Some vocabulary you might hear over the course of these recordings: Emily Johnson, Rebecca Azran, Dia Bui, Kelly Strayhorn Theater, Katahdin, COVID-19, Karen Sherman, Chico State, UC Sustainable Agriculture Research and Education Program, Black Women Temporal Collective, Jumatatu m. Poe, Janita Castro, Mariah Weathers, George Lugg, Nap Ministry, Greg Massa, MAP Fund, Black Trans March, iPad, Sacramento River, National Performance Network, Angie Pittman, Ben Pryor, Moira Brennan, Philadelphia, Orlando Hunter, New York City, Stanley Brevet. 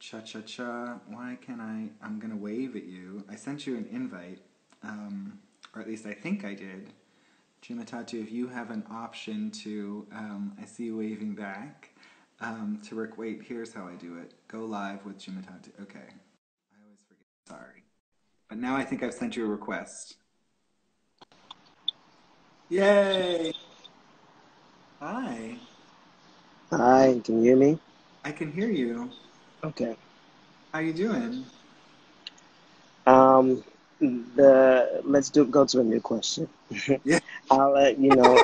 Cha-cha-cha, why can't I'm gonna wave at you. I sent you an invite, or at least I think I did. Jumatatu, if you have an option to, I see you waving back, to Rick, wait, here's how I do it. Go live with Jumatatu. Okay. I always forget. Sorry. But now I think I've sent you a request. Yay! Hi. Hi, can you hear me? I can hear you. Okay. How you doing? Let's go to a new question. Yeah. I'll let you know.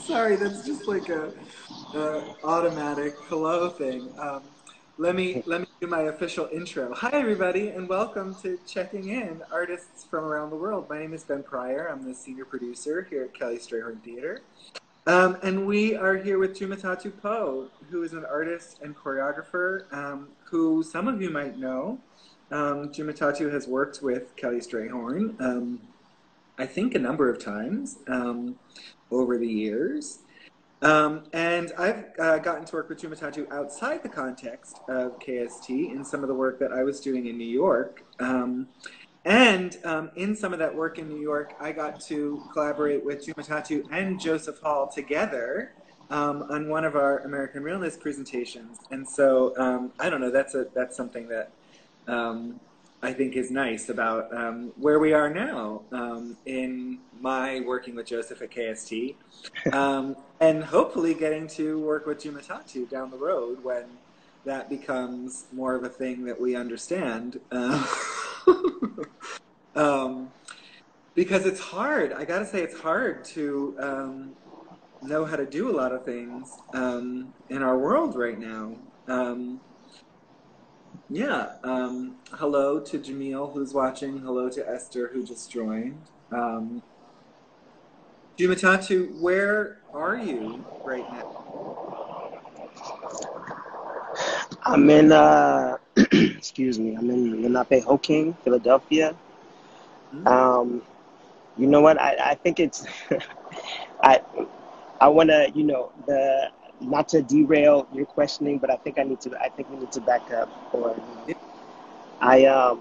Sorry, that's just like a automatic hello thing. Let me do my official intro. Hi everybody, and welcome to Checking In, artists from around the world. My name is Ben Pryor. I'm the senior producer here at Kelly Strayhorn Theater. And we are here with Jumatatu Poe, who is an artist and choreographer who some of you might know. Jumatatu has worked with Kelly Strayhorn, I think a number of times over the years. And I've gotten to work with Jumatatu outside the context of KST in some of the work that I was doing in New York. And in some of that work in New York, I got to collaborate with Jumatatu and Joseph Hall together on one of our American Realness presentations. And so, I don't know, that's something that I think is nice about where we are now in my working with Joseph at KST. And hopefully getting to work with Jumatatu down the road when that becomes more of a thing that we understand. Because it's hard. I gotta say, it's hard to know how to do a lot of things in our world right now. Hello to Jamil, who's watching. Hello to Esther, who just joined. Jumatatu, where are you right now? I'm in, I'm in Lenapehoking, Philadelphia. You know what? I think it's, I want to, you know, not to derail your questioning, but I think we need to back up. Or you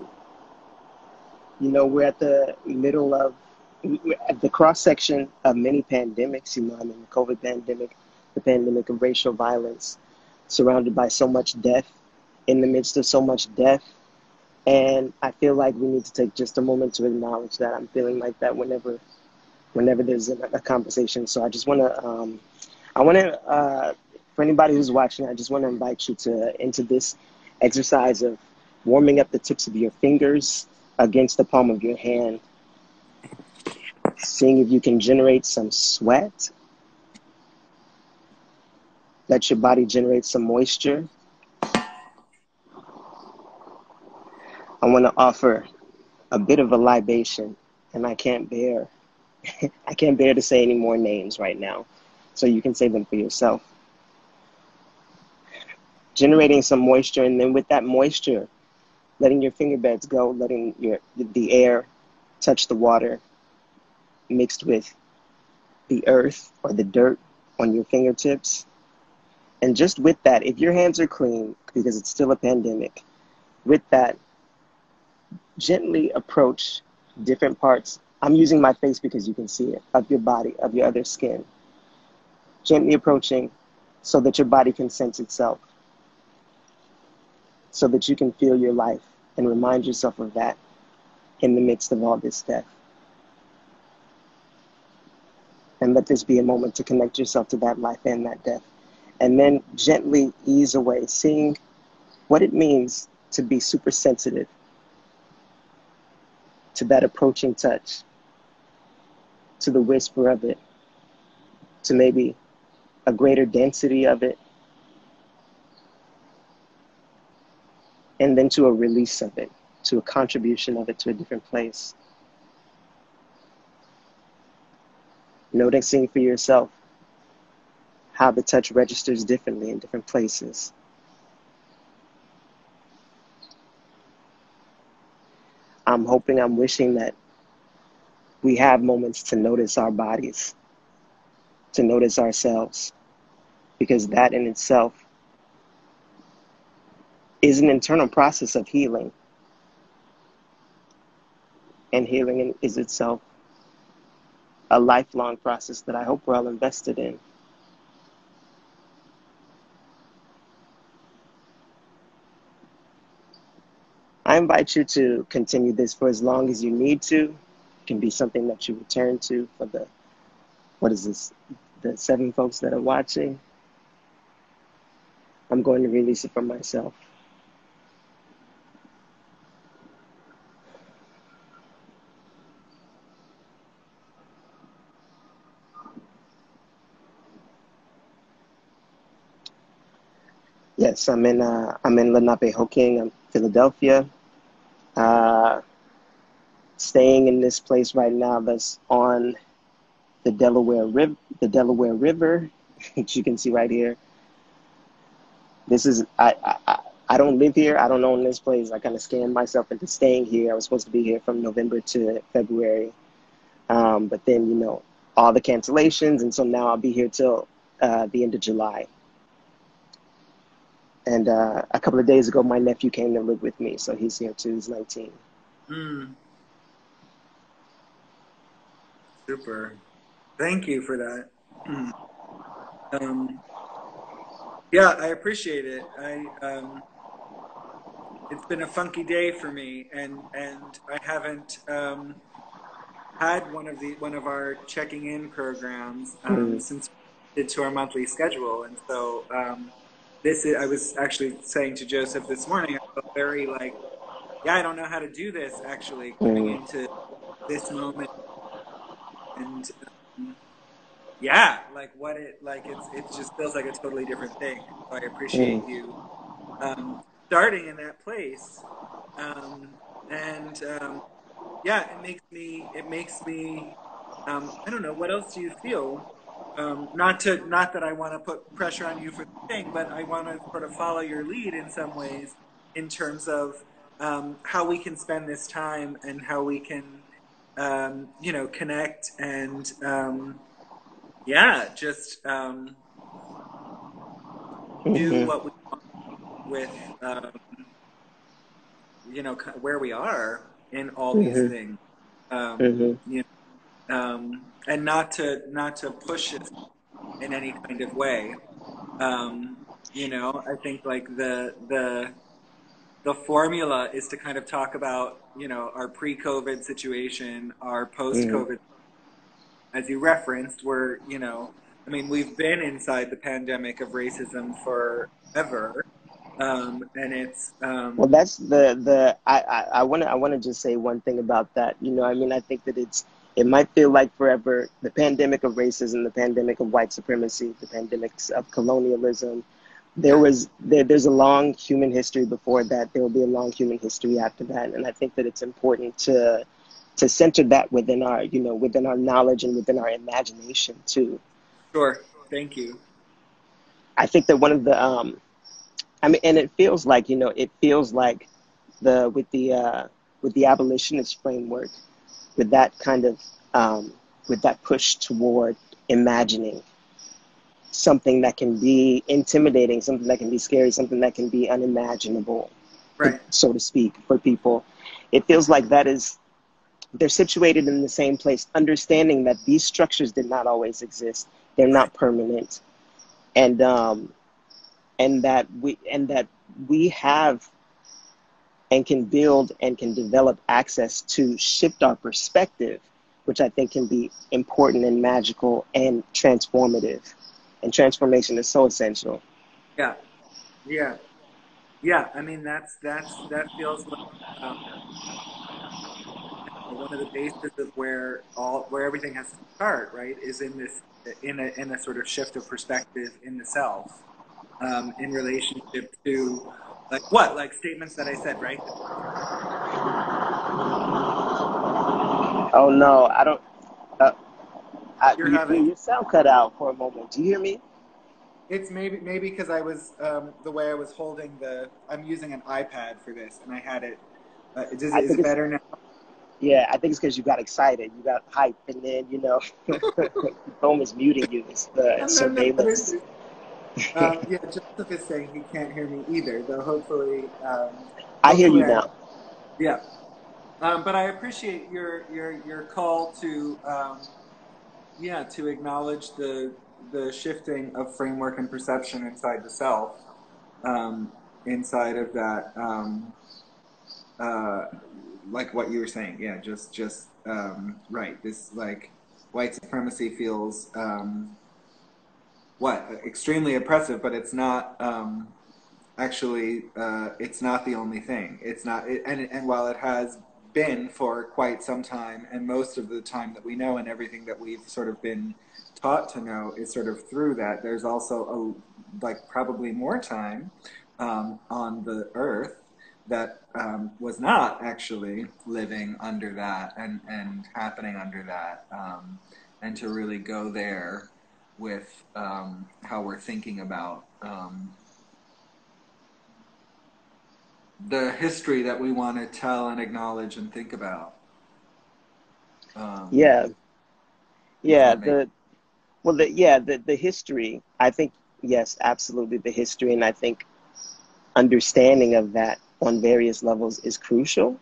know, we're at the middle of the cross section of many pandemics. You know, I mean, the COVID pandemic, the pandemic of racial violence, surrounded by so much death, in the midst of so much death. And I feel like we need to take just a moment to acknowledge that. I'm feeling like that whenever there's a conversation. So I just want to, for anybody who's watching, I just want to invite you into this exercise of warming up the tips of your fingers against the palm of your hand, seeing if you can generate some sweat. Let your body generate some moisture. I want to offer a bit of a libation, and I can't bear to say any more names right now, so you can say them for yourself. Generating some moisture, and then with that moisture, letting your finger beds go, letting the air touch the water, mixed with the earth or the dirt on your fingertips. And just with that, if your hands are clean, because it's still a pandemic, with that, gently approach different parts. I'm using my face because you can see it, of your body, of your other skin. Gently approaching so that your body can sense itself, so that you can feel your life and remind yourself of that in the midst of all this death. And let this be a moment to connect yourself to that life and that death. And then gently ease away, seeing what it means to be super sensitive to that approaching touch, to the whisper of it, to maybe a greater density of it, and then to a release of it, to a contribution of it to a different place. Noticing for yourself how the touch registers differently in different places. I'm wishing that we have moments to notice our bodies, to notice ourselves, because that in itself is an internal process of healing. And healing is itself a lifelong process that I hope we're all invested in. I invite you to continue this for as long as you need to. It can be something that you return to for the, what is this, the 7 folks that are watching. I'm going to release it for myself. Yes, I'm in Lenapehoking, I'm Philadelphia. Staying in this place right now that's on the Delaware River, which you can see right here. This is, I don't live here, I don't own this place. I kind of scammed myself into staying here. I was supposed to be here from November to February. But then, you know, all the cancellations, and so now I'll be here till the end of July. And a couple of days ago, my nephew came to live with me, so he's here too, he's 19. Mm. Super. Thank you for that. Yeah, I appreciate it. It's been a funky day for me, and I haven't had one of our checking in programs since we did to our monthly schedule, and so this is, I was actually saying to Joseph this morning, I felt very like, yeah, I don't know how to do this actually, coming into this moment. And yeah, like what it, like it's, it just feels like a totally different thing. So I appreciate you starting in that place. Yeah, it makes me, I don't know, what else do you feel? Not that I want to put pressure on you for the thing, but I want to sort of follow your lead in some ways in terms of how we can spend this time and how we can, you know, connect and, yeah, just do what we want with, you know, where we are in all these things. You know, and not to push it in any kind of way. You know, I think like the formula is to kind of talk about, you know, our pre-COVID situation, our post-COVID, as you referenced, we're, you know, I mean, we've been inside the pandemic of racism forever. And it's, well, that's I want to just say one thing about that. You know, I mean, I think that it's, it might feel like forever, the pandemic of racism, the pandemic of white supremacy, the pandemics of colonialism. There's a long human history before that. There will be a long human history after that. And I think that it's important to center that within our, you know, within our knowledge and within our imagination too. Sure. Thank you. I think that one of the, I mean, and it feels like, you know, it feels like the, with the abolitionist framework, with that kind of, with that push toward imagining something that can be intimidating, something that can be scary, something that can be unimaginable, right, so to speak, for people. It feels like that is, they're situated in the same place, understanding that these structures did not always exist. They're not permanent. And that we have and can build and can develop access to shift our perspective, which I think can be important and magical and transformative. And transformation is so essential. Yeah, yeah, yeah. I mean, that feels like one of the bases of where everything has to start, right? Is in this in a sort of shift of perspective in the self, in relationship to. Like what? Like statements that I said, right? Oh no, I don't. Your sound cut out for a moment. Do you hear me? It's maybe because I was the way I was holding the. I'm using an iPad for this, and I had it. Is it better now? Yeah, I think it's because you got excited, you got hype, and then you know, the phone is muting you. It's surveillance. Yeah, Joseph is saying he can't hear me either, though hopefully... I hear you now. Yeah. But I appreciate your call to, yeah, to acknowledge the shifting of framework and perception inside the self, inside of that, like what you were saying, yeah, just right. This, like, white supremacy feels, extremely oppressive, but it's not, actually, it's not the only thing. It's not, and while it has been for quite some time, and most of the time that we know and everything that we've sort of been taught to know is sort of through that, there's also a, like, probably more time on the earth that was not actually living under that and happening under that, and to really go there with how we're thinking about the history that we want to tell and acknowledge and think about. The history, I think, yes, absolutely, the history, and I think understanding of that on various levels is crucial.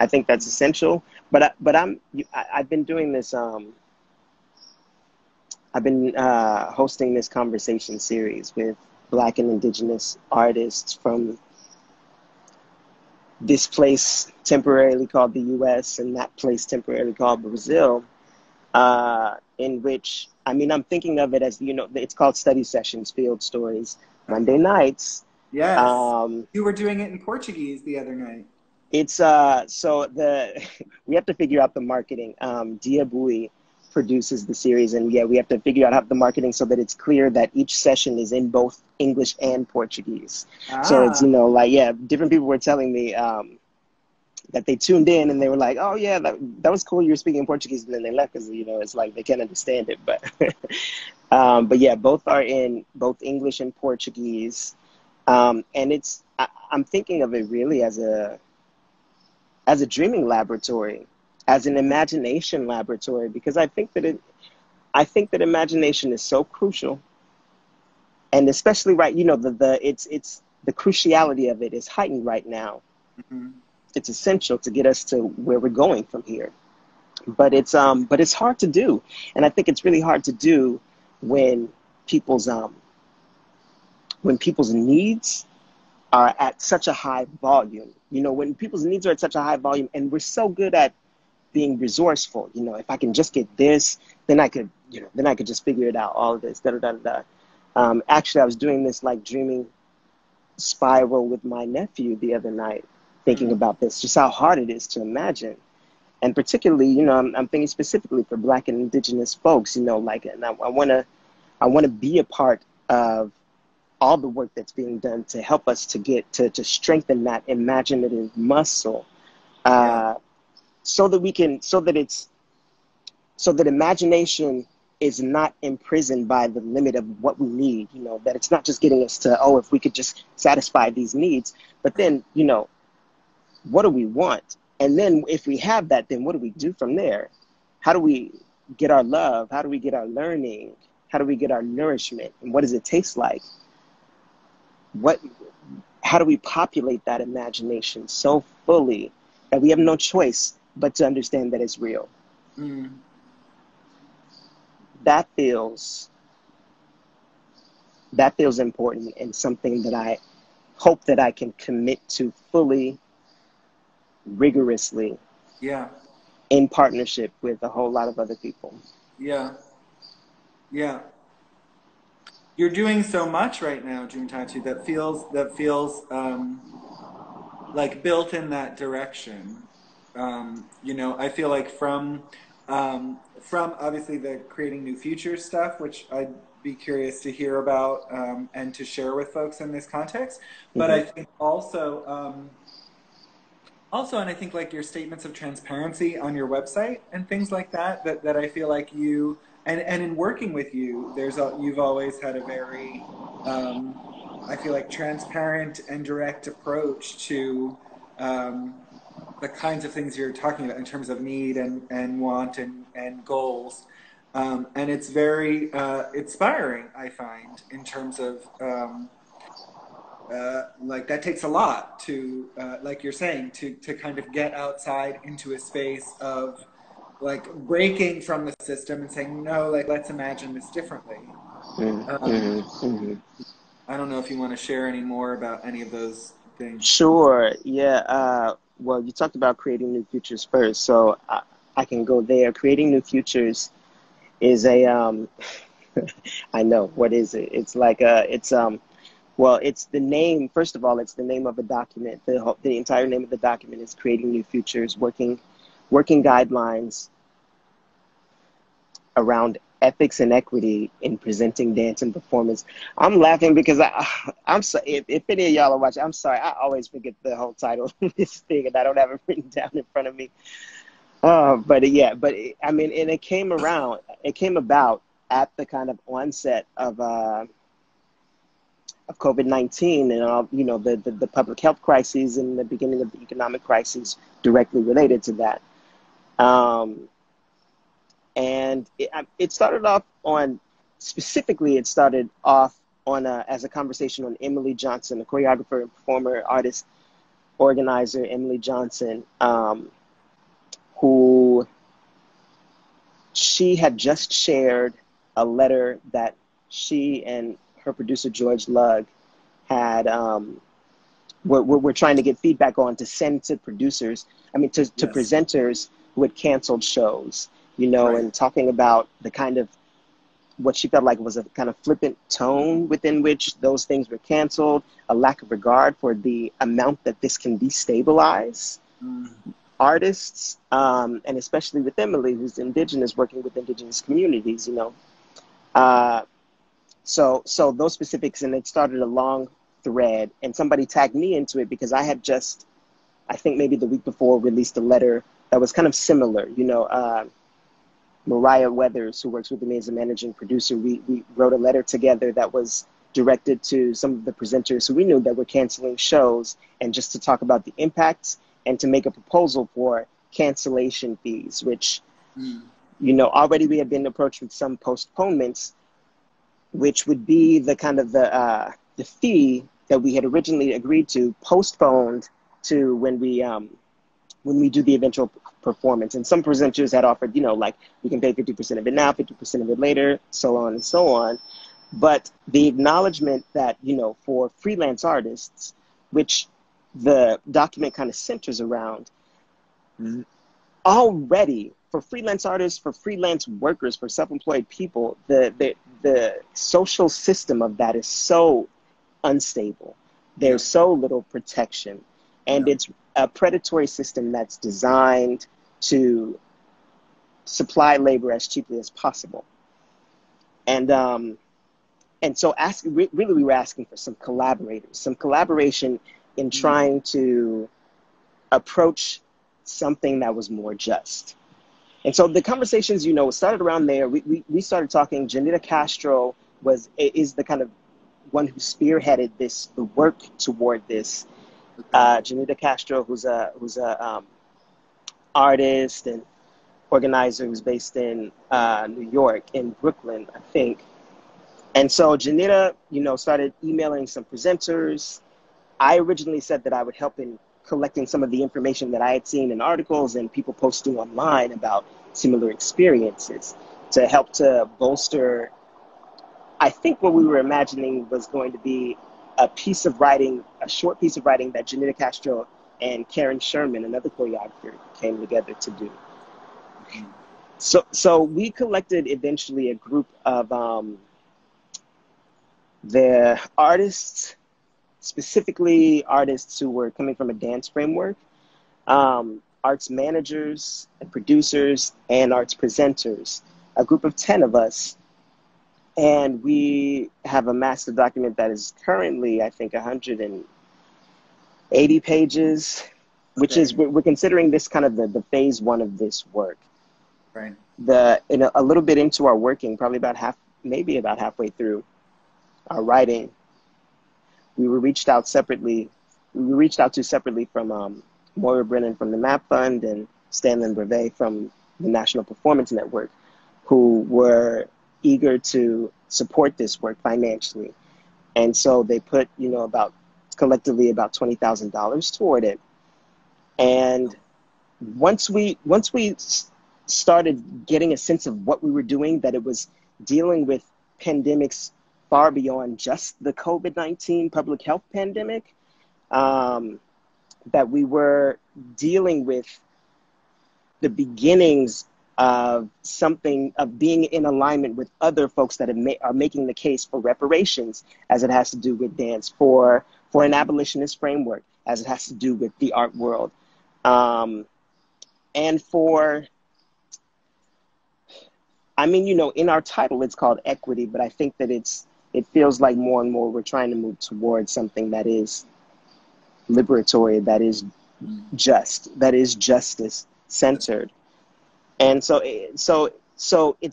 I think that's essential. But I've been doing this. I've been hosting this conversation series with Black and Indigenous artists from this place temporarily called the U.S. and that place temporarily called Brazil, in which, I mean, I'm thinking of it as, you know, it's called Study Sessions, Field Stories, Monday nights. Yes, you were doing it in Portuguese the other night. It's, we have to figure out the marketing. Dia Bui produces the series, and yeah, we have to figure out the marketing so that it's clear that each session is in both English and Portuguese. So it's, you know, like, yeah, different people were telling me that they tuned in and they were like, oh yeah, that was cool, you were speaking Portuguese, and then they left because, you know, it's like they can't understand it. But but yeah, both are in both English and Portuguese, and it's, I'm thinking of it really as a dreaming laboratory, as an imagination laboratory, because I think that imagination is so crucial, and especially right, you know, it's the cruciality of it is heightened right now. Mm-hmm. It's essential to get us to where we're going from here, but it's hard to do, and I think it's really hard to do when people's needs are at such a high volume. You know, when people's needs are at such a high volume, and we're so good at being resourceful, you know, if I can just get this, then I could, you know, then I could just figure it out, all of this, actually, I was doing this, like, dreaming spiral with my nephew the other night, thinking about this, just how hard it is to imagine. And particularly, you know, I'm thinking specifically for Black and Indigenous folks, you know, like, and I want to be a part of all the work that's being done to help us to get, to strengthen that imaginative muscle, so that we can, so that imagination is not imprisoned by the limit of what we need, you know, that it's not just getting us to, oh, if we could just satisfy these needs, but then, you know, what do we want? And then if we have that, then what do we do from there? How do we get our love? How do we get our learning? How do we get our nourishment? And what does it taste like? How do we populate that imagination so fully that we have no choice but to understand that it's real? Mm. That feels important, and something that I hope that I can commit to fully, rigorously, in partnership with a whole lot of other people. Yeah, yeah. You're doing so much right now, Jumatatu, that feels like built in that direction. You know, I feel like from obviously the Creating New Futures stuff, which I'd be curious to hear about and to share with folks in this context. Mm-hmm. But I think also, and I think, like, your statements of transparency on your website and things like that I feel like you, and in working with you, you've always had a very, I feel like, transparent and direct approach to the kinds of things you're talking about in terms of need and want and goals. And it's very inspiring, I find, in terms of, like, that takes a lot to, like you're saying, to kind of get outside into a space of, like, breaking from the system and saying, no, like, let's imagine this differently. I don't know if you want to share any more about any of those things. Sure, yeah. Well, you talked about creating new futures first, so I can go there. Creating new futures is a, I know, what is it? It's like a, well, it's the name, first of all, it's the name of a document. The entire name of the document is Creating New Futures, working guidelines around ethics and equity in presenting dance and performance. I'm laughing because I'm sorry, if any of y'all are watching, I'm sorry, I always forget the whole title of this thing and I don't have it written down in front of me. But yeah, but it, I mean, and it came about at the kind of onset of COVID-19 and all, you know, the public health crises and the beginning of the economic crises directly related to that. And it started off on, specifically, it started off on as a conversation on Emily Johnson, a choreographer and performer, artist, organizer, Emily Johnson, who she had just shared a letter that she and her producer, George Lugg, had, we're trying to get feedback on to send to producers, I mean, to presenters who had canceled shows. You know, and talking about the kind of what she felt like was a kind of flippant tone within which those things were canceled, a lack of regard for the amount that this can destabilize artists, and especially with Emily, who's indigenous, working with indigenous communities, you know. So those specifics, and it started a long thread, and somebody tagged me into it because I had just, I think maybe the week before, released a letter that was kind of similar, you know. Mariah Weathers, who works with me as a managing producer, we wrote a letter together that was directed to some of the presenters who we knew that were canceling shows, and just to talk about the impacts and to make a proposal for cancellation fees, which, you know, already we had been approached with some postponements, which would be the kind of the fee that we had originally agreed to, postponed to when we do the eventual performance. And some presenters had offered, you know, like, we can pay 50% of it now, 50% of it later, so on and so on. But the acknowledgement that, you know, for freelance artists, which the document kind of centers around, already for freelance artists, for freelance workers, for self-employed people, the social system of that is so unstable. There's so little protection. And it's a predatory system that's designed to supply labor as cheaply as possible. And so really we were asking for some collaborators, some collaboration in trying to approach something that was more just. And so the conversations, you know, started around there. We started talking. Janita Castro is the kind of one who spearheaded this, the work toward this. Janita Castro, who's a artist and organizer who's based in New York, in Brooklyn, I think. And so Janita, you know, started emailing some presenters. I originally said that I would help in collecting some of the information that I had seen in articles and people posting online about similar experiences to help to bolster, I think, what we were imagining was going to be a piece of writing, a short piece of writing that Janita Castro and Karen Sherman, another choreographer, came together to do. So we collected eventually a group of the artists, specifically artists who were coming from a dance framework, arts managers and producers and arts presenters, a group of 10 of us. And we have a master document that is currently, I think, 180 pages, which is, we're considering this kind of the phase one of this work. In a little bit into our working, probably about halfway through our writing, we were reached out separately. We were reached out to separately from Moira Brennan from the MAP Fund and Stanley Brevet from the National Performance Network, who were eager to support this work financially. And so they put, you know, collectively about $20,000 toward it. And once we started getting a sense of what we were doing, that it was dealing with pandemics far beyond just the COVID-19 public health pandemic, that we were dealing with the beginnings of something, of being in alignment with other folks that are making the case for reparations, as it has to do with dance, for an abolitionist framework, as it has to do with the art world, and for, I mean, you know, in our title it's called equity, but I think that it feels like more and more we're trying to move towards something that is liberatory, that is just, that is justice centered. And so it's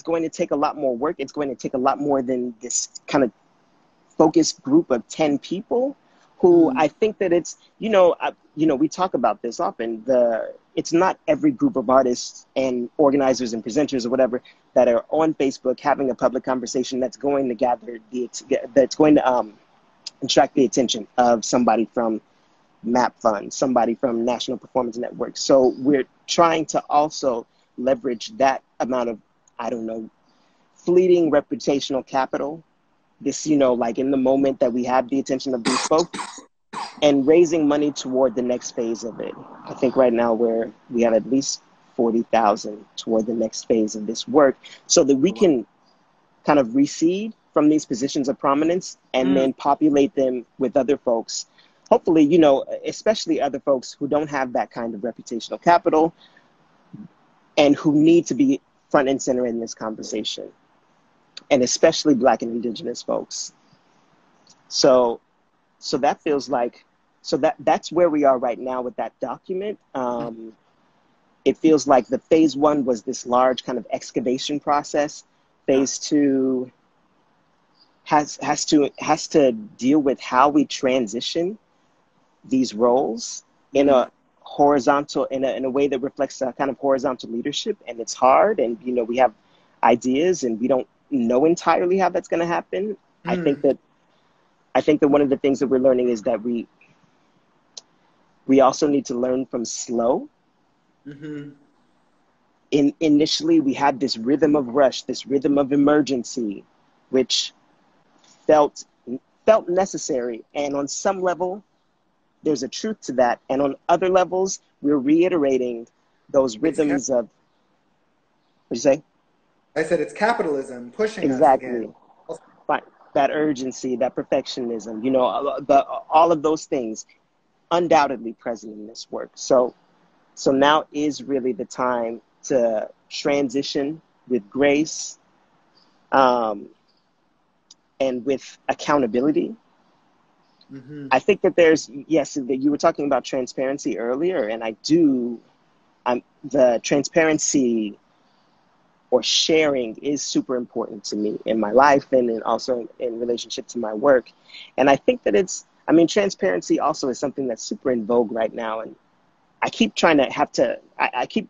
going to take a lot more work. It's going to take a lot more than this kind of focused group of 10 people who, I think that it's, you know, we talk about this often, it's not every group of artists and organizers and presenters or whatever that are on Facebook having a public conversation that's going to attract the attention of somebody from MAP Fund, somebody from National Performance Network. So we're trying to also leverage that amount of, I don't know, fleeting reputational capital, this, you know, like in the moment that we have the attention of these folks, and raising money toward the next phase of it. I think right now we have at least 40,000 toward the next phase of this work, so that we can kind of recede from these positions of prominence and then populate them with other folks. Hopefully, you know, especially other folks who don't have that kind of reputational capital and who need to be front and center in this conversation, and especially Black and Indigenous folks. So that feels like, that's where we are right now with that document. It feels like the phase one was this large kind of excavation process. Phase two has to deal with how we transition these roles in a horizontal, in a way that reflects a kind of horizontal leadership. And it's hard, and, you know, we have ideas and we don't know entirely how that's going to happen. I think that one of the things that we're learning is that we also need to learn from slow. Initially we had this rhythm of rush, this rhythm of emergency, which felt necessary, and on some level there's a truth to that, and on other levels we're reiterating those rhythms of, what'd you say? I said it's capitalism pushing exactly us again. That urgency, that perfectionism, you know, all of those things undoubtedly present in this work. So now is really the time to transition with grace, and with accountability. I think that there's, yes, you were talking about transparency earlier, and the transparency or sharing is super important to me in my life, and also in relationship to my work. And I think that transparency also is something that's super in vogue right now. And I keep I keep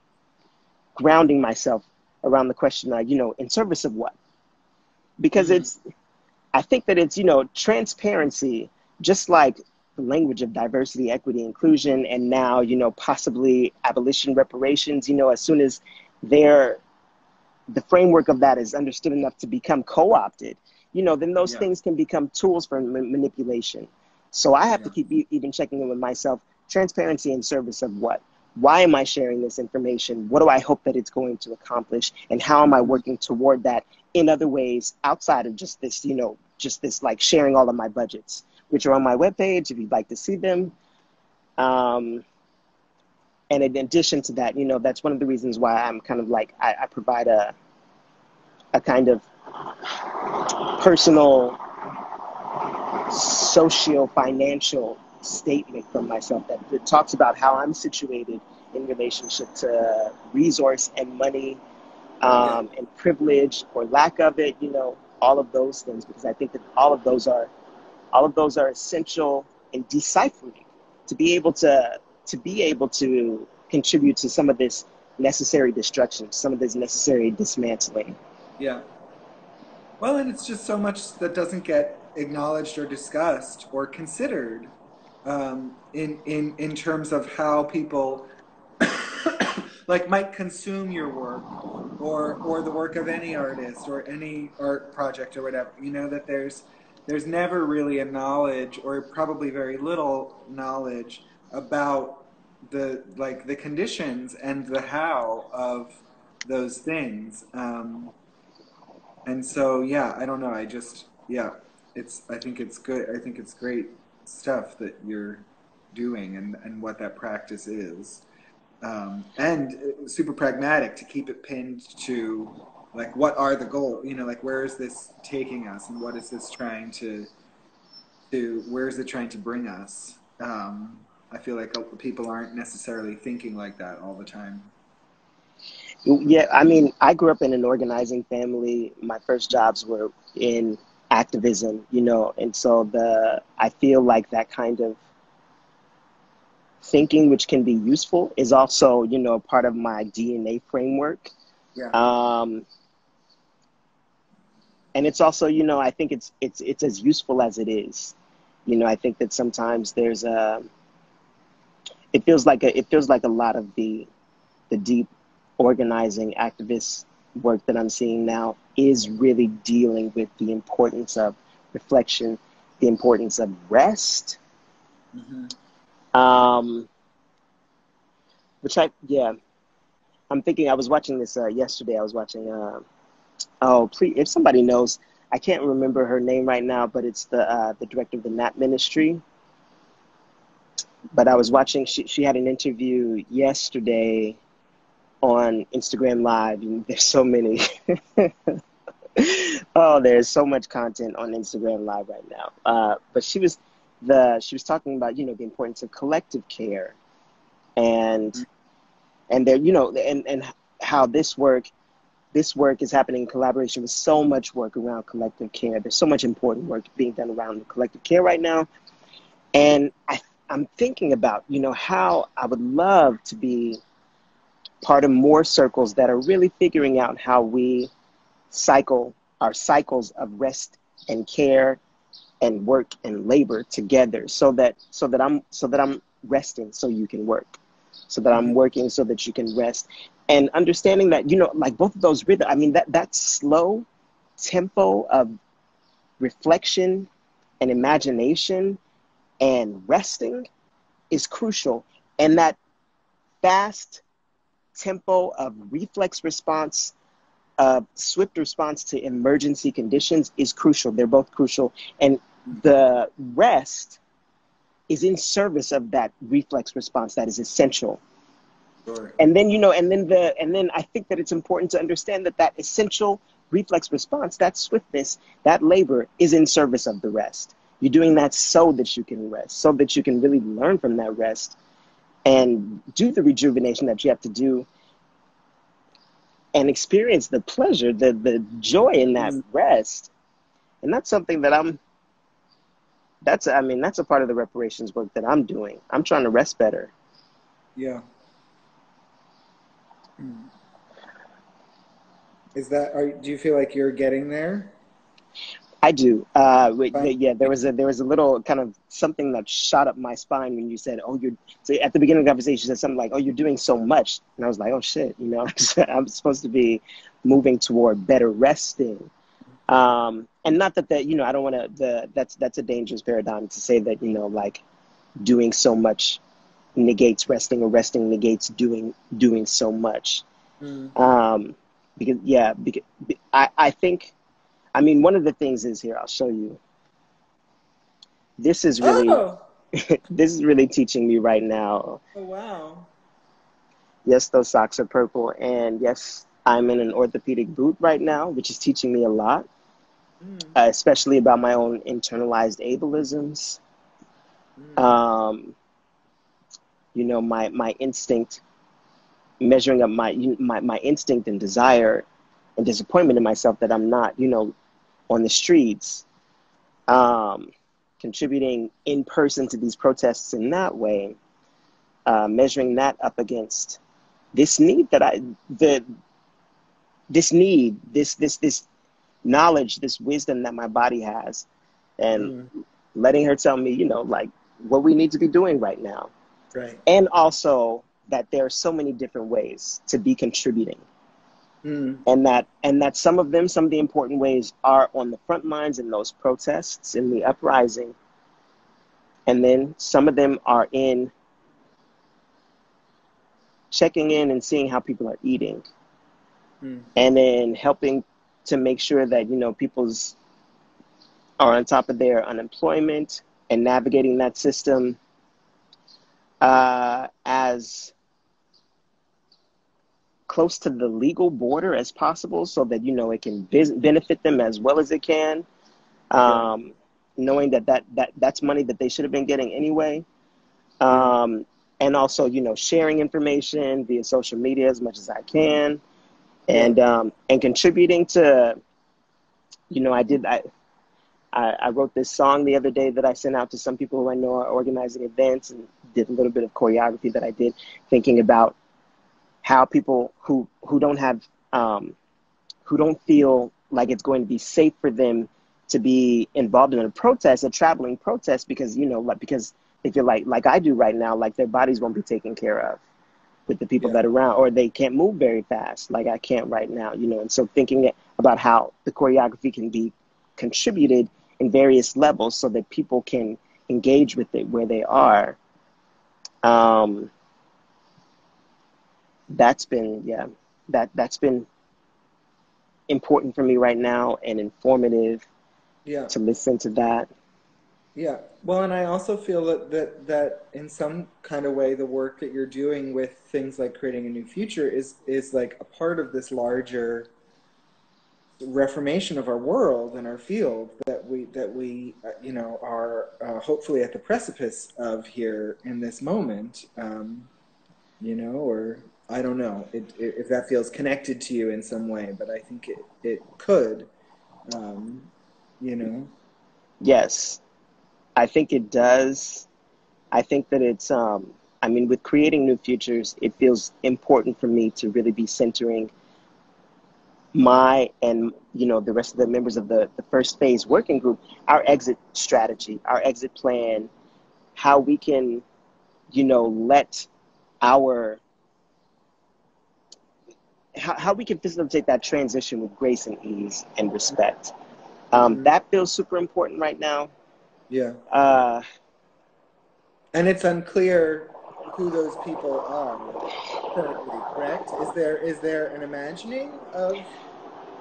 grounding myself around the question, you know, in service of what? Because I think that it's, you know, transparency, just like the language of diversity, equity, inclusion, and now, you know, possibly abolition, reparations, you know, as soon as the framework of that is understood enough to become co-opted, you know, then those things can become tools for manipulation. So I have to keep even checking in with myself, transparency in service of what? Why am I sharing this information? What do I hope that it's going to accomplish? And how am I working toward that in other ways outside of just this, you know, just this like sharing all of my budgets, which are on my webpage if you'd like to see them. And in addition to that, you know, that's one of the reasons why I'm kind of like, I provide a kind of personal, socio-financial statement from myself that talks about how I'm situated in relationship to resource and money, and privilege or lack of it, you know, all of those things, because I think that all of those are essential in deciphering to be able to contribute to some of this necessary destruction, some of this necessary dismantling. Yeah. Well, and it's just so much that doesn't get acknowledged or discussed or considered in terms of how people like might consume your work or the work of any artist or any art project or whatever. You know, that there's never really a knowledge, or probably very little knowledge, about the conditions and the how of those things. And so, yeah, I don't know. I just, yeah, it's, I think it's good. I think it's great stuff that you're doing, and what that practice is. And super pragmatic to keep it pinned to, like, what are the goals? You know, like, where is this taking us, and what is this trying to do? Where is it trying to bring us? I feel like people aren't necessarily thinking like that all the time. Yeah, I mean, I grew up in an organizing family. My first jobs were in activism, you know, and so I feel like that kind of thinking, which can be useful, is also, you know, part of my DNA framework. Yeah. And it's also, you know, I think it's as useful as it is. You know, I think that sometimes there's it feels like a lot of the deep organizing activist work that I'm seeing now is really dealing with the importance of reflection, the importance of rest. Mm-hmm. I'm thinking, I was watching this yesterday. I was watching, if somebody knows, I can't remember her name right now, but it's the director of the Nap Ministry. But I was watching, she had an interview yesterday on Instagram Live, and there's so many. Oh, there's so much content on Instagram Live right now. But she was talking about, you know, the importance of collective care, and there, you know, and how this work is happening in collaboration with so much work around collective care. There's so much important work being done around collective care right now, and I'm thinking about, you know, how I would love to be part of more circles that are really figuring out how we cycle our cycles of rest and care and work and labor together, so that I'm resting so you can work, so that I'm working so that you can rest, and understanding that, you know, like, both of those rhythms, I mean, that slow tempo of reflection and imagination and resting is crucial, and that fast tempo of reflex response, swift response to emergency conditions is crucial. They're both crucial. And the rest is in service of that reflex response that is essential. Sure. And then, you know, and then I think that it's important to understand that essential reflex response, that swiftness, that labor is in service of the rest. You're doing that so that you can rest, so that you can really learn from that rest and do the rejuvenation that you have to do, and experience the pleasure, the joy in that rest. And that's something that that's a part of the reparations work that I'm doing. I'm trying to rest better. Yeah. Do you feel like you're getting there? I do. There was a little kind of something that shot up my spine when you said, so at the beginning of the conversation, you said something like, oh, you're doing so much. And I was like, oh, shit, you know, I'm supposed to be moving toward better resting. And not that, you know, I don't want to, that's a dangerous paradigm to say that, you know, like, doing so much negates resting, or resting negates doing so much. Mm-hmm. Because I think, I mean, one of the things is here, I'll show you. This is really, this is really teaching me right now. Oh, wow. Yes, those socks are purple. And yes, I'm in an orthopedic boot right now, which is teaching me a lot, especially about my own internalized ableisms. You know, my instinct, measuring up my instinct and desire and disappointment in myself that I'm not, you know, on the streets, contributing in person to these protests in that way, measuring that up against this need that I, the this need, this knowledge, this wisdom that my body has, and letting her tell me, you know, like what we need to be doing right now. Right. And also that there are so many different ways to be contributing. And that some of them, some of the important ways are on the front lines in those protests, in the uprising. And then some of them are in checking in and seeing how people are eating. And then helping to make sure that, you know, people's are on top of their unemployment and navigating that system as close to the legal border as possible so that, you know, it can benefit them as well as it can, knowing that's money that they should have been getting anyway. And also, you know, sharing information via social media as much as I can and contributing to, you know, I wrote this song the other day that I sent out to some people who I know are organizing events and did a little bit of choreography that I did, thinking about how people who don't have, who don't feel like it's going to be safe for them to be involved in a protest, a traveling protest, because, you know, like, because they feel like I do right now, like their bodies won't be taken care of with the people that are around, or they can't move very fast, like I can't right now, you know. And so thinking about how the choreography can be contributed in various levels so that people can engage with it where they are. That's been, that's been important for me right now and informative to listen to that. Yeah, well, and I also feel that in some kind of way, the work that you're doing with things like Creating a New Future is like a part of this larger reformation of our world and our field that we you know, are hopefully at the precipice of here in this moment. You know, or I don't know if that feels connected to you in some way, but I think it could, you know. Yes, I think it does. I think that it's, I mean, with Creating New Futures, it feels important for me to really be centering my and, you know, the rest of the members of the first phase working group, our exit strategy, our exit plan, how we can, you know, how we can facilitate that transition with grace and ease and respect. That feels super important right now. Yeah. And it's unclear who those people are currently, correct? Is there an imagining of?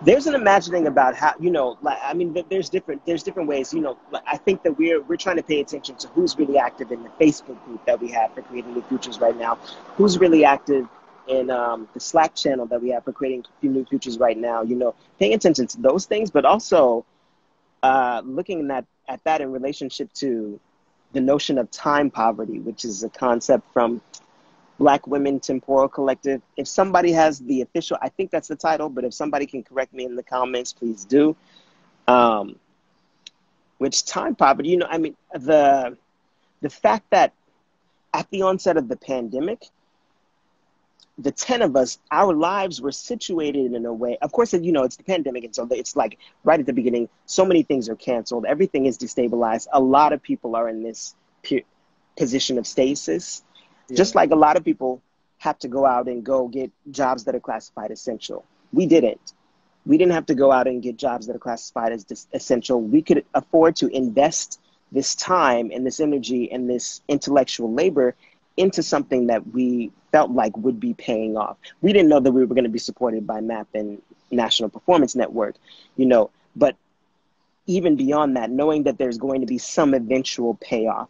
There's an imagining about how, you know, like, I mean, there's different ways, you know, I think that we're trying to pay attention to who's really active in the Facebook group that we have for Creating New Futures right now, who's really active in the Slack channel that we have for Creating New Futures right now, you know, paying attention to those things, but also looking at that in relationship to the notion of time poverty, which is a concept from Black Women Temporal Collective. If somebody has the official, I think that's the title, but if somebody can correct me in the comments, please do. Which time poverty, you know, I mean, the fact that at the onset of the pandemic, the 10 of us, our lives were situated in a way, of course, you know, it's the pandemic, and so it's like right at the beginning, so many things are canceled, everything is destabilized, a lot of people are in this position of stasis. Yeah. Just like a lot of people have to go out and go get jobs that are classified essential. We didn't. We didn't have to go out and get jobs that are classified as essential. We could afford to invest this time and this energy and this intellectual labor into something that we felt like would be paying off. We didn't know that we were going to be supported by MAP and National Performance Network, you know, but even beyond that, knowing that there's going to be some eventual payoff.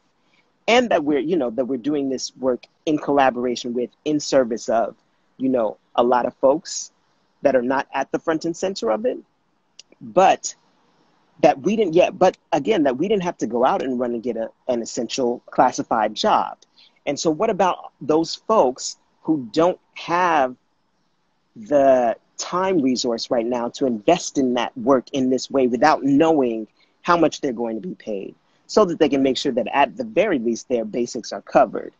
And that we're, you know, that we're doing this work in collaboration with, in service of, you know, a lot of folks that are not at the front and center of it, but that we didn't yet, but again, that we didn't have to go out and run and get an essential classified job. And so what about those folks who don't have the time resource right now to invest in that work in this way without knowing how much they're going to be paid? So that they can make sure that at the very least their basics are covered.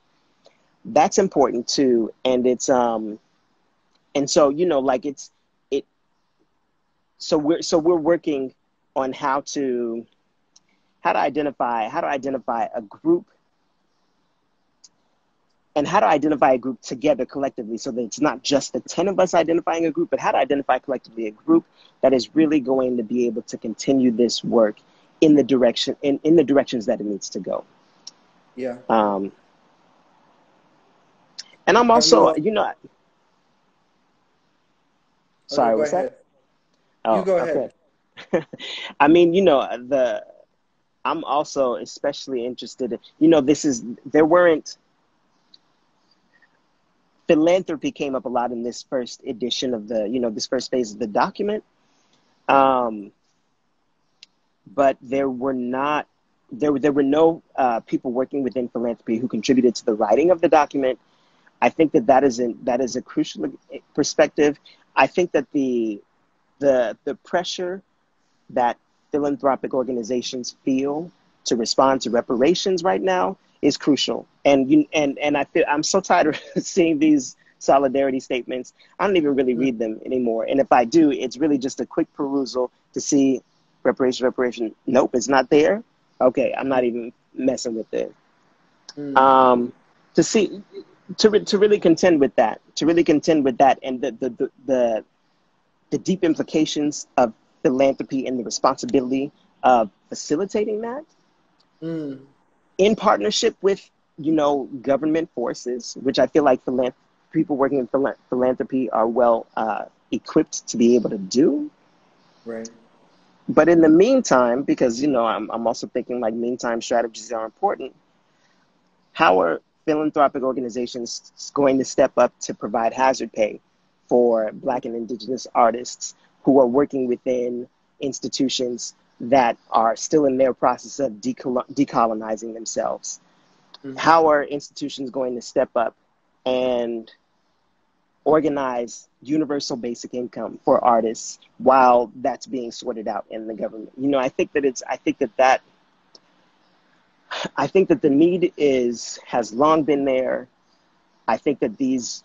That's important too. And it's, and so, you know, like So we're working on how to identify a group and how to identify a group together collectively, so that it's not just the 10 of us identifying a group, but how to identify collectively a group that is really going to be able to continue this work in the direction, in the directions that it needs to go. Yeah. And I'm also, sorry, what's that? Oh, you go ahead. Okay. I mean, I'm also especially interested in, philanthropy came up a lot in this first edition of the, this first phase of the document. But there were no people working within philanthropy who contributed to the writing of the document. I think that is a crucial perspective. I think that the pressure that philanthropic organizations feel to respond to reparations right now is crucial. And I'm so tired of seeing these solidarity statements. I don't even really read them anymore. And if I do, it's really just a quick perusal to see reparation. Nope, it's not there. Okay, I'm not even messing with it. To really contend with that, and the deep implications of philanthropy and the responsibility of facilitating that in partnership with government forces, which I feel like people working in philanthropy are well equipped to be able to do. Right. But in the meantime, because I'm also thinking like meantime strategies are important. How are philanthropic organizations going to step up to provide hazard pay for Black and Indigenous artists who are working within institutions that are still in their process of decolonizing themselves? Mm-hmm. How are institutions going to step up and organize universal basic income for artists while that's being sorted out in the government? I think that the need has long been there. I think that these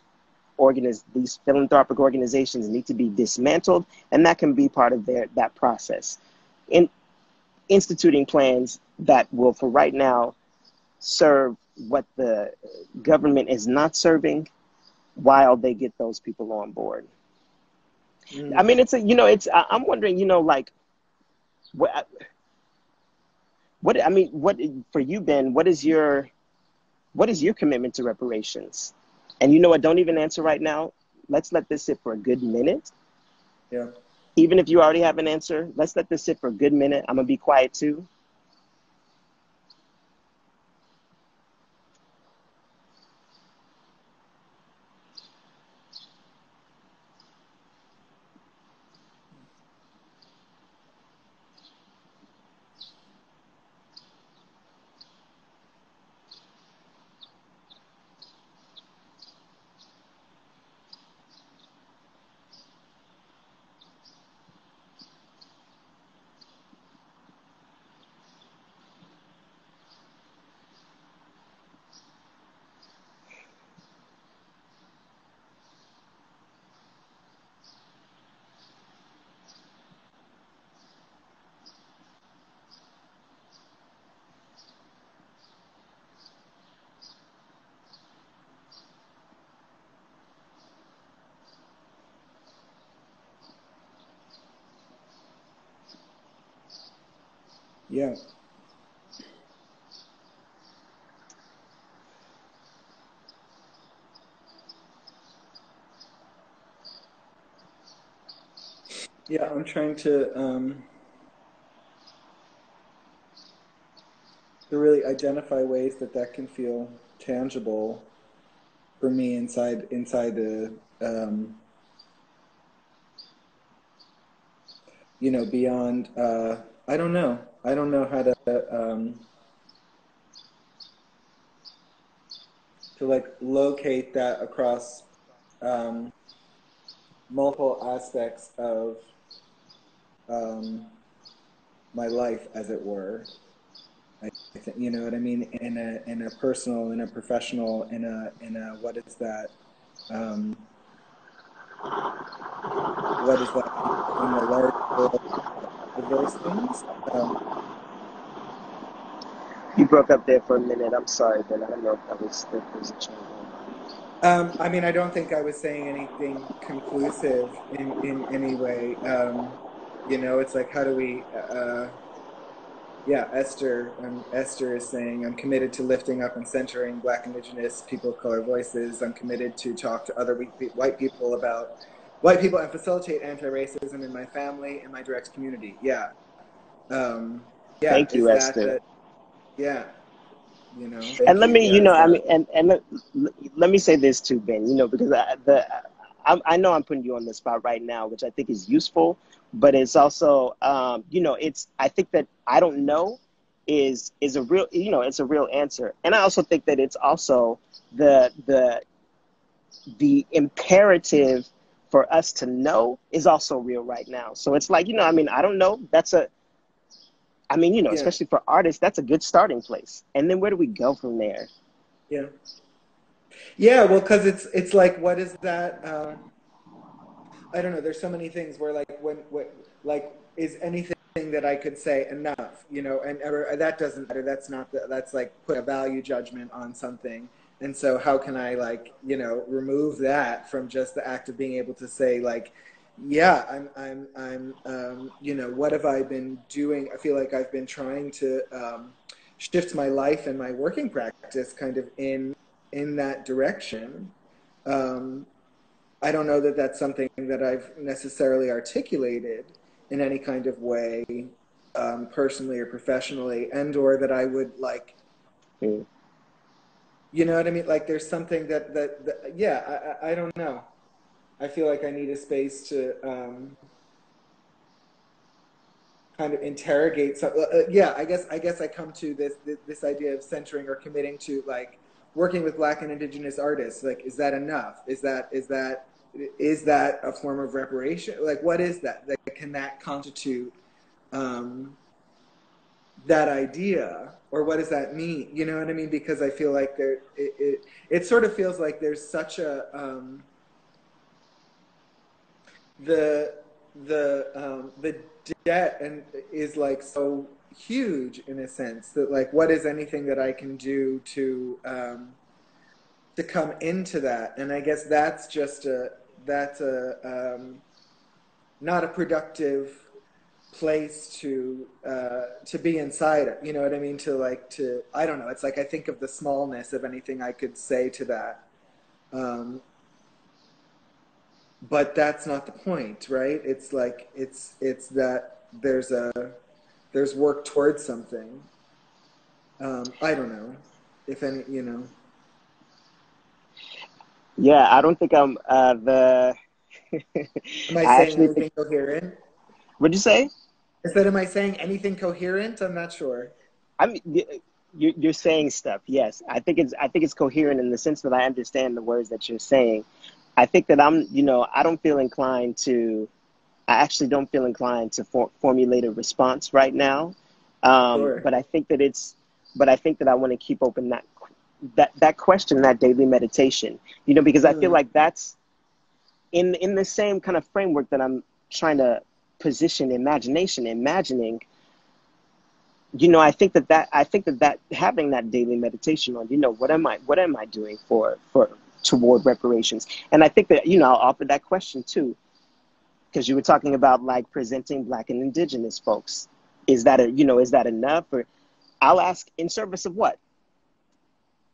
philanthropic organizations need to be dismantled, and that can be part of that process in instituting plans that will, for right now, serve what the government is not serving, while they get those people on board. I mean, I'm wondering, what for you, Ben, what is your commitment to reparations? And you know what, don't even answer right now. Let's let this sit for a good minute. Yeah. Even if you already have an answer, let's let this sit for a good minute. I'm gonna be quiet too. Yeah. Yeah, I'm trying to really identify ways that can feel tangible for me inside the beyond. I don't know. I don't know how to like locate that across multiple aspects of my life, as it were. I think, you know what I mean, in a personal, in a professional, in a what is that? what is that in the large world of diverse things? You broke up there for a minute. I'm sorry, but I don't know if that was, if there was a change. I mean, I don't think I was saying anything conclusive in any way. You know, it's like, how do we, yeah, Esther is saying, I'm committed to lifting up and centering Black, Indigenous, people of color voices. I'm committed to talk to other white people about white people and facilitate anti-racism in my family and my direct community. Yeah. Yeah. Thank you, Esther. Yeah. You know, and let me, you know, I mean, and let me say this too, Ben, you know, because I know I'm putting you on the spot right now, which I think is useful, but it's also, you know, it's, I think that I don't know is a real, you know, it's a real answer. And I also think that it's also the imperative for us to know is also real right now. So it's like, you know, I mean, I don't know. That's a, I mean, you know, yeah, especially for artists, that's a good starting place. And then where do we go from there? Yeah. Yeah, well, because it's like, what is that? I don't know. There's so many things where, like, like, is anything that I could say enough? You know, and that doesn't matter. That's not the, that's like put a value judgment on something. And so, how can I, like, you know, remove that from just the act of being able to say, like, yeah, I'm you know, what have I been doing? I feel like I've been trying to shift my life and my working practice kind of in that direction. I don't know that that's something that I've necessarily articulated in any kind of way, personally or professionally, and or that I would like, you know what I mean? Like, there's something that yeah, I don't know. I feel like I need a space to kind of interrogate. So yeah, I guess I come to this idea of centering or committing to, like, working with Black and Indigenous artists. Like, is that enough? Is that a form of reparation? Like, what is that? Like, can that constitute that idea, or what does that mean? You know what I mean? Because I feel like there, it sort of feels like there's such a the debt and is, like, so huge in a sense that, like, what is anything that I can do to come into that? And I guess that's just not a productive place to be inside of, you know what I mean? To, like, to, I don't know. It's like, I think of the smallness of anything I could say to that. But that's not the point, right? It's like, it's that there's work towards something. I don't know if any, you know. Yeah, I don't think I'm the. Am I saying anything coherent? What'd you say? I said, am I saying anything coherent? I'm not sure. You're saying stuff. Yes, I think it's coherent in the sense that I understand the words that you're saying. I think that I'm, you know, I actually don't feel inclined to formulate a response right now. Sure. But I think that I want to keep open that question, that daily meditation, you know, because I feel like that's in the same kind of framework that I'm trying to position imagining, you know, I think that having that daily meditation on, you know, what am I doing for toward reparations? And I think that, you know, I'll offer that question too, because you were talking about, like, presenting Black and Indigenous folks. Is that is that enough? Or I'll ask, in service of what?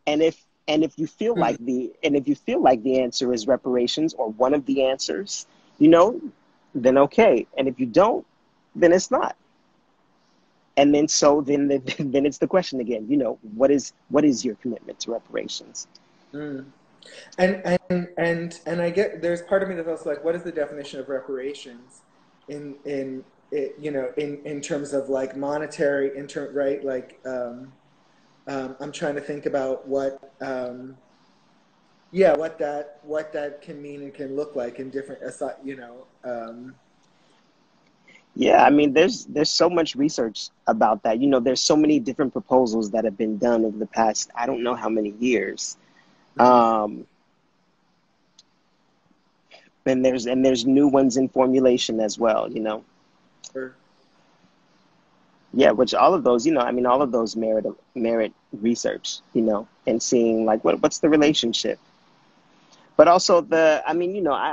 And if you feel like the answer is reparations or one of the answers, you know, then okay. And if you don't, then it's not. And then then it's the question again, you know, what is your commitment to reparations? Mm. And I get, there's part of me that's also like, what is the definition of reparations in terms of, like, monetary, right? Like, I'm trying to think about what that can mean and can look like in different, you know. Yeah, I mean, there's so much research about that. You know, there's so many different proposals that have been done over the past, I don't know how many years. and there's new ones in formulation as well, you know. Sure. Yeah, which all of those, you know, I mean, all of those merit research, you know, and seeing like what's the relationship. But also the, I mean, you know, I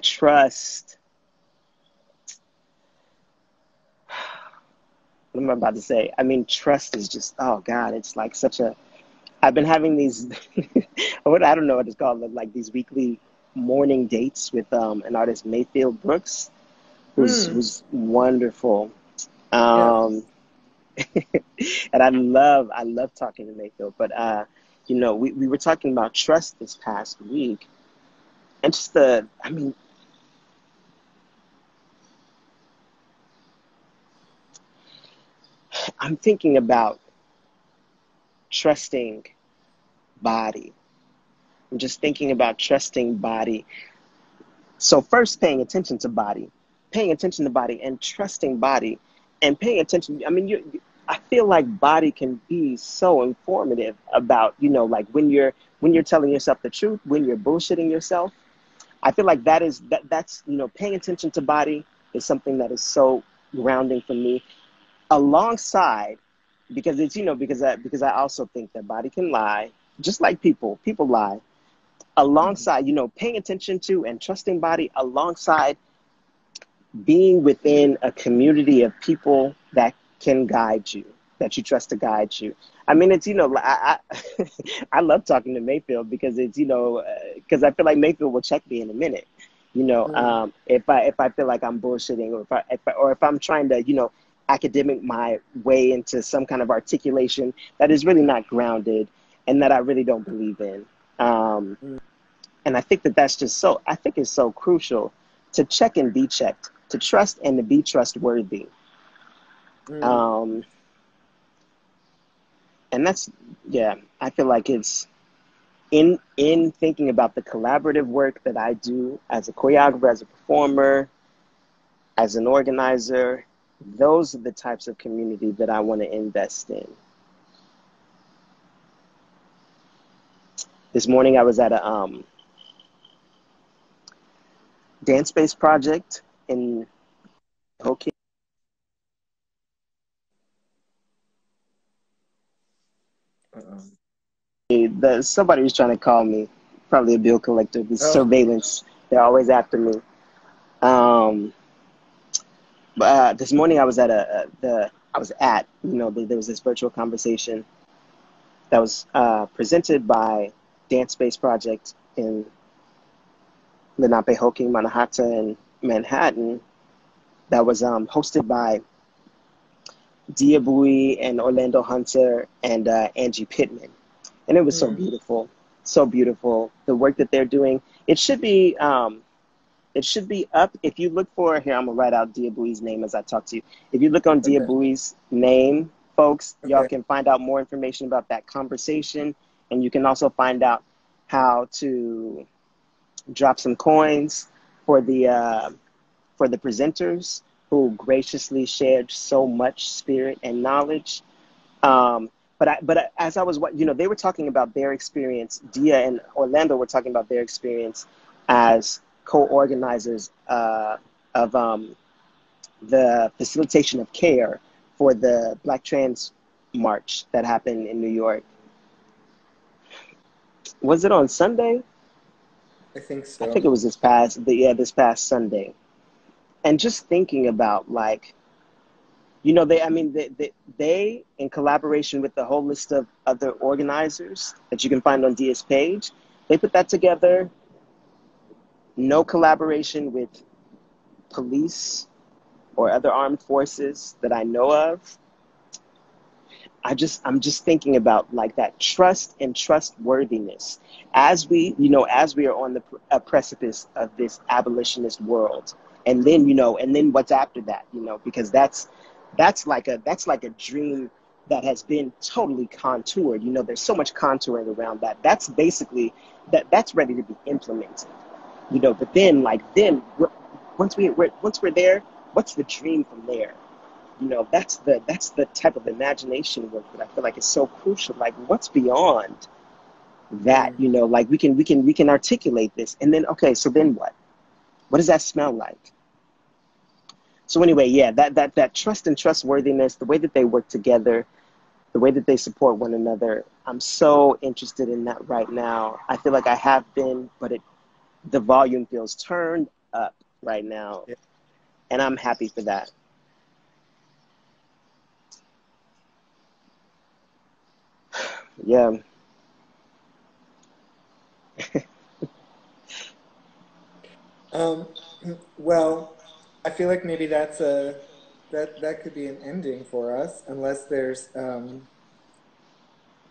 trust. What am I about to say? I mean, trust is just, oh God, it's like such a, I've been having these, I don't know what it's called, but like these weekly morning dates with an artist, Mayfield Brooks, who's wonderful. Yes. And I love talking to Mayfield, but you know, we were talking about trust this past week, and just the, I mean, I'm thinking about trusting body. I'm just thinking about trusting body. So first, paying attention to body and trusting body and paying attention. I mean, I feel like body can be so informative about, you know, like when you're telling yourself the truth, when you're bullshitting yourself. I feel like that's, you know, paying attention to body is something that is so grounding for me. Alongside, because it's, you know, because I also think that body can lie, just like people lie. Alongside, you know, paying attention to and trusting body, alongside being within a community of people that can guide you, that you trust to guide you. I mean, it's, you know, I I love talking to Mayfield because it's, you know, because I feel like Mayfield will check me in a minute, you know, if I feel like I'm bullshitting, or if I'm trying to, you know, academic my way into some kind of articulation that is really not grounded and that I really don't believe in. And I think that that's just so, I think it's so crucial to check and be checked, to trust and to be trustworthy. And that's, yeah, I feel like it's in thinking about the collaborative work that I do as a choreographer, as a performer, as an organizer, those are the types of community that I want to invest in. This morning I was at a Danspace Project in Hokie. Somebody was trying to call me, probably a bill collector, with surveillance. They're always after me. But this morning I was at you know, there was this virtual conversation that was presented by Danspace Project in Lenapehoking, Manhattan, and Manhattan, that was hosted by Dia Bui and Orlando Hunter and Angie Pittman. And it was so beautiful. The work that they're doing, it should be up. If you look for, here, I'm going to write out Dia Bui's name as I talk to you. If you look on Dia Bui's name, folks, y'all can find out more information about that conversation. And you can also find out how to drop some coins for the presenters who graciously shared so much spirit and knowledge. But as I was, you know, they were talking about their experience, Dia and Orlando were talking about their experience as co-organizers of the facilitation of care for the Black Trans March that happened in New York. Was it on Sunday? I think so. I think it was this past Sunday. And just thinking about, like, you know, they in collaboration with the whole list of other organizers that you can find on Dia's page, they put that together. No collaboration with police or other armed forces that I know of. I'm just thinking about, like, that trust and trustworthiness as we, you know, as we are on the precipice of this abolitionist world. And then, you know, and then what's after that, you know, because that's like a dream that has been totally contoured. You know, there's so much contouring around that. That's basically that's ready to be implemented. You know, but then, like, once we're there, what's the dream from there? you know, that's the type of imagination work that I feel like is so crucial. Like, what's beyond that? You know, like we can articulate this, and then okay, so then what? What does that smell like? So anyway, yeah, that trust and trustworthiness, the way that they work together, the way that they support one another. I'm so interested in that right now. I feel like I have been, but the volume feels turned up right now. Yeah. And I'm happy for that. Yeah. Well, I feel like maybe that's that could be an ending for us, unless there's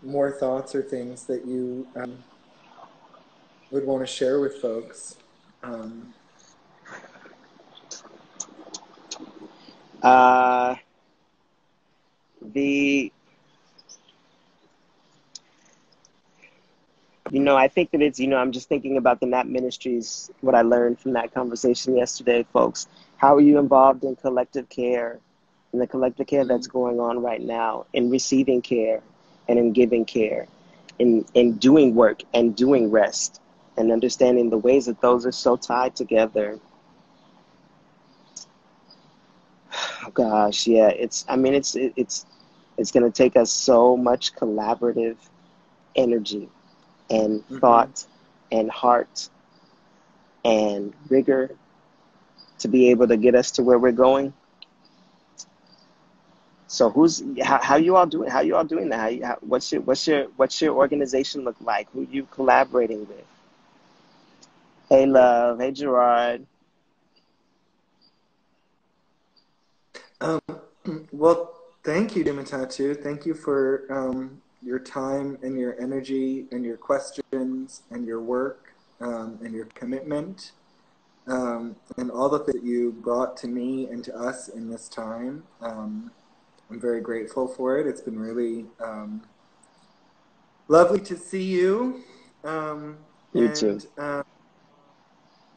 more thoughts or things that you would want to share with folks. You know, I think that it's, you know, I'm just thinking about the Nap Ministries, what I learned from that conversation yesterday, folks. How are you involved in collective care, in the collective care that's going on right now, in receiving care and in giving care, in doing work and doing rest, and understanding the ways that those are so tied together? Oh, gosh, yeah, it's going to take us so much collaborative energy and thought and heart and rigor to be able to get us to where we're going. So how you all doing that? What's your organization look like? Who you collaborating with? Hey, Love. Hey, Gerard. Well, thank you, Jumatatu. Thank you for your time and your energy and your questions and your work and your commitment and all that you brought to me and to us in this time. I'm very grateful for it. It's been really lovely to see you. You too.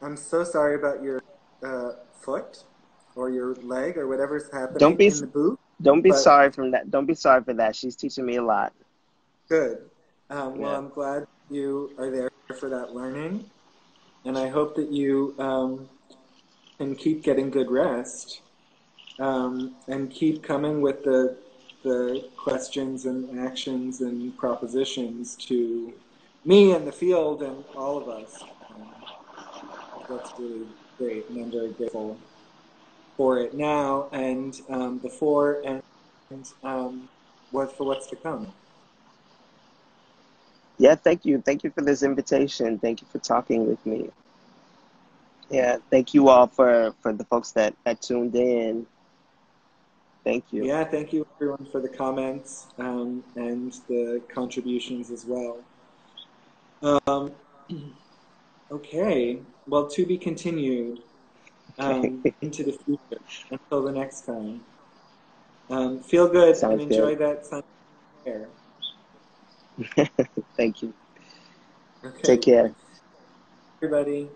I'm so sorry about your foot or your leg or whatever's happening in the boot. Don't be sorry for that. She's teaching me a lot. Good. Well, I'm glad you are there for that learning, and I hope that you can keep getting good rest and keep coming with the questions and actions and propositions to me and the field and all of us. That's really great, and I'm very grateful for it now and before and for what's to come. Yeah, thank you. Thank you for this invitation. Thank you for talking with me. Yeah, thank you all for the folks that tuned in. Thank you. Yeah, thank you everyone for the comments and the contributions as well. Okay, well, to be continued into the future until the next time. Feel good. Sounds and enjoy good. That sun air. Thank you. Okay. Take care. Everybody.